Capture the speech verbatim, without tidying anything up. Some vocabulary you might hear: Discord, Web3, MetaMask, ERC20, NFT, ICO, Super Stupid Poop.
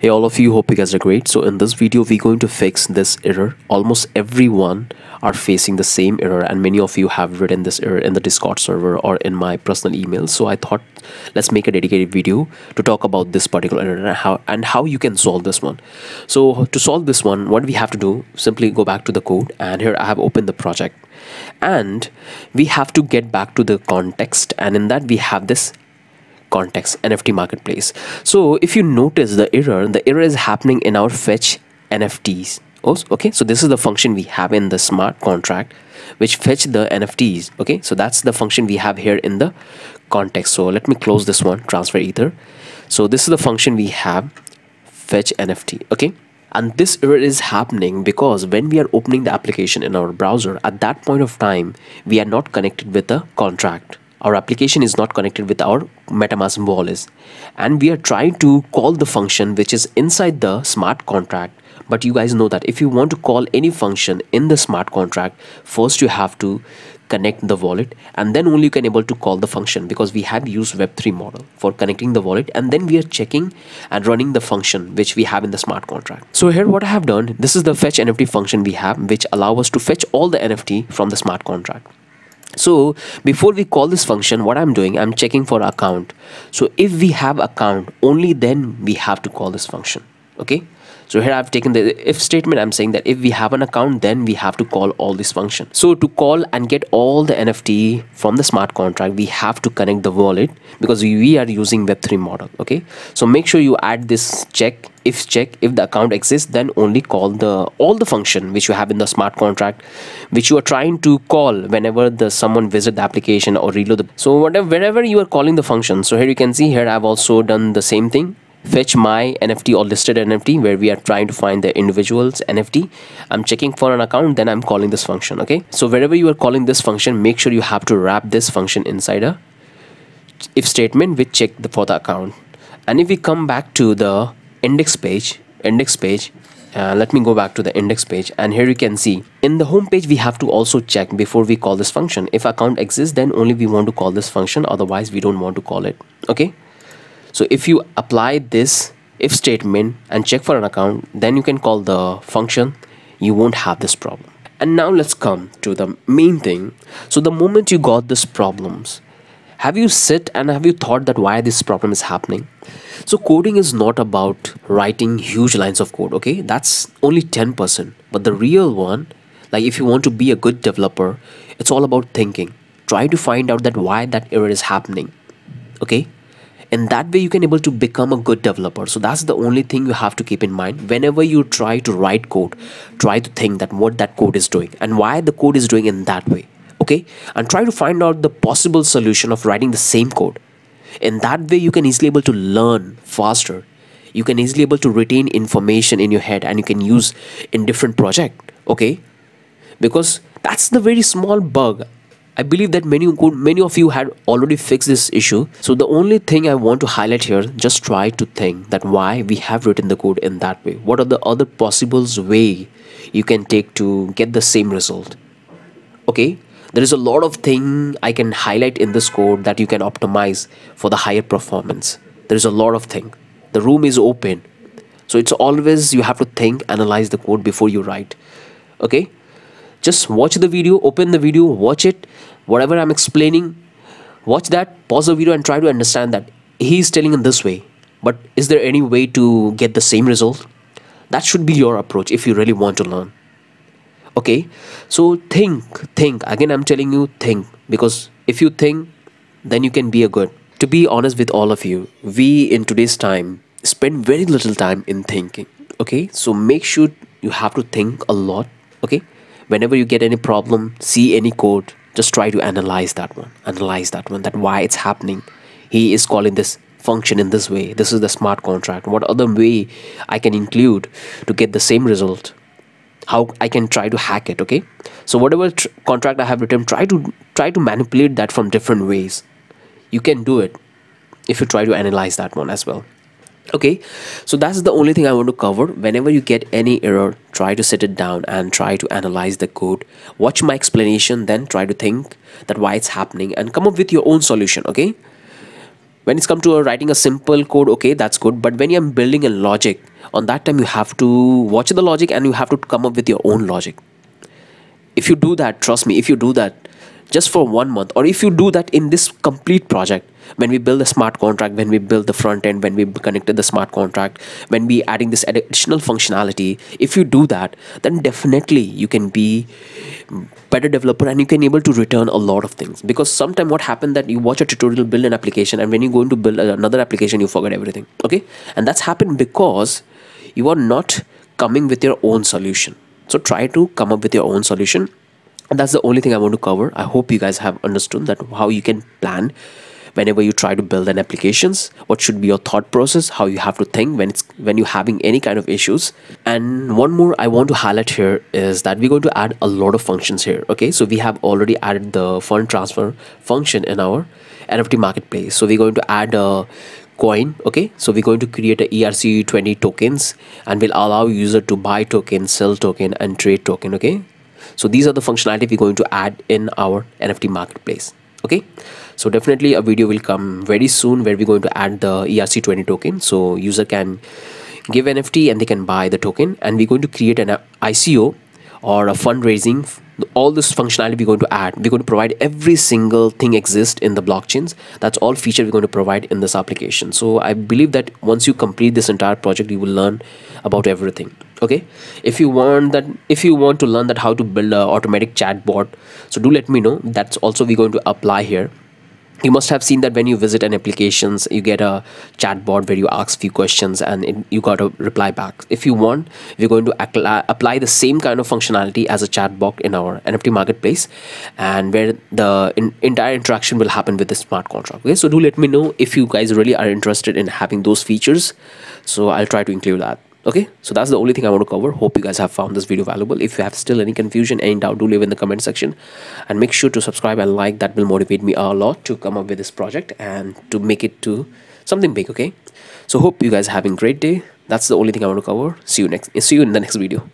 Hey all of you, hope you guys are great. So in this video we're going to fix this error. Almost everyone are facing the same error, and many of you have written this error in the Discord server or in my personal email. So I thought let's make a dedicated video to talk about this particular error and how and how you can solve this one. So to solve this one, what we have to do, simply go back to the code, and here I have opened the project, and we have to get back to the context, and in that we have this context N F T marketplace. So if you notice the error, the error is happening in our fetch N F Ts. Oh, okay, so this is the function we have in the smart contract which fetch the N F Ts. Okay, so that's the function we have here in the context. So let me close this one, transfer ether. So this is the function we have, fetch N F T. Okay, and this error is happening because when we are opening the application in our browser, at that point of time we are not connected with the contract. Our application is not connected with our MetaMask wallet, and we are trying to call the function which is inside the smart contract. But you guys know that if you want to call any function in the smart contract, first you have to connect the wallet, and then only you can able to call the function, because we have used web three model for connecting the wallet, and then we are checking and running the function which we have in the smart contract. So here what I have done, this is the fetch N F T function we have, which allow us to fetch all the N F T from the smart contract. So before we call this function, what I'm doing, I'm checking for account. So if we have account, only then we have to call this function. Okay, so here I've taken the if statement. I'm saying that if we have an account, then we have to call all this function. So to call and get all the N F T from the smart contract, we have to connect the wallet, because we are using web three model. Okay, so make sure you add this check, if check, if the account exists, then only call the all the function which you have in the smart contract, which you are trying to call whenever the someone visit the application or reload the. So whatever, wherever you are calling the function. So here you can see, here I've also done the same thing, fetch my N F T or listed N F T, where we are trying to find the individual's N F T. I'm checking for an account, then I'm calling this function. Okay, so wherever you are calling this function, make sure you have to wrap this function inside a if statement which check the for the account. And if we come back to the index page, index page uh, let me go back to the index page, and here you can see in the home page we have to also check before we call this function. If account exists, then only we want to call this function, otherwise we don't want to call it. Okay, so if you apply this if statement and check for an account, then you can call the function, you won't have this problem. And now let's come to the main thing. So the moment you got this problems, have you sit and have you thought that why this problem is happening? So coding is not about writing huge lines of code. Okay, that's only ten percent, but the real one, like if you want to be a good developer, it's all about thinking. Try to find out that why that error is happening. Okay, and that way you can able to become a good developer. So that's the only thing you have to keep in mind whenever you try to write code. Try to think that what that code is doing and why the code is doing in that way. Okay, and try to find out the possible solution of writing the same code. In that way you can easily able to learn faster, you can easily able to retain information in your head, and you can use in different project. Okay, because that's the very small bug. I believe that many could many of you had already fixed this issue. So the only thing I want to highlight here, just try to think that why we have written the code in that way, what are the other possible way you can take to get the same result. Okay, there is a lot of thing I can highlight in this code that you can optimize for the higher performance. There is a lot of thing. The room is open. So it's always you have to think, analyze the code before you write. Okay, just watch the video, open the video, watch it. Whatever I'm explaining, watch that, pause the video and try to understand that he's telling in this way. But is there any way to get the same result? That should be your approach if you really want to learn. Okay, so think, think, again I'm telling you, think, because if you think, then you can be a good. To be honest with all of you, we in today's time spend very little time in thinking. Okay, so make sure you have to think a lot. Okay, whenever you get any problem, see any code, just try to analyze that one, analyze that one, that why it's happening. He is calling this function in this way, this is the smart contract, what other way I can include to get the same result, how I can try to hack it. Okay, so whatever contract I have written, try to try to manipulate that from different ways. You can do it if you try to analyze that one as well. Okay, so that's the only thing I want to cover. Whenever you get any error, try to sit it down and try to analyze the code, watch my explanation, then try to think that why it's happening and come up with your own solution. Okay, when it's come to writing a simple code, okay, that's good, but when you're building a logic, on that time you have to watch the logic and you have to come up with your own logic. If you do that, trust me, if you do that just for one month, or if you do that in this complete project, when we build the smart contract, when we build the front end, when we connected the smart contract, when we adding this additional functionality, if you do that, then definitely you can be better developer and you can able to return a lot of things. Because sometimes what happened that you watch a tutorial, build an application, and when you go into build another application, you forget everything. Okay, and that's happened because you are not coming with your own solution. So try to come up with your own solution. And that's the only thing I want to cover. I hope you guys have understood that how you can plan whenever you try to build an applications, what should be your thought process, how you have to think when it's when you're having any kind of issues. And one more I want to highlight here is that we're going to add a lot of functions here. Okay, so we have already added the fund transfer function in our N F T marketplace. So we're going to add a coin. Okay, so we're going to create a E R C twenty tokens and we'll allow user to buy token, sell token and trade token. Okay, so these are the functionality we're going to add in our N F T marketplace. Okay, so definitely a video will come very soon where we're going to add the E R C twenty token, so user can give N F T and they can buy the token, and we're going to create an I C O or a fundraising. All this functionality we're going to add, we're going to provide every single thing exists in the blockchains. That's all feature we're going to provide in this application. So I believe that once you complete this entire project, you will learn about everything. Okay, if you want that, if you want to learn that how to build a automatic chatbot, so do let me know. That's also we're going to apply here. You must have seen that when you visit an applications, you get a chatbot where you ask few questions and it, you got a reply back. If you want, we're going to apply the same kind of functionality as a chatbot in our N F T marketplace, and where the in, entire interaction will happen with the smart contract. Okay, so do let me know if you guys really are interested in having those features. So I'll try to include that. Okay, so that's the only thing I want to cover. Hope you guys have found this video valuable. If you have still any confusion, any doubt, do leave in the comment section, and make sure to subscribe and like. That will motivate me a lot to come up with this project and to make it to something big. Okay, so hope you guys are having a great day. That's the only thing I want to cover. See you next see you in the next video.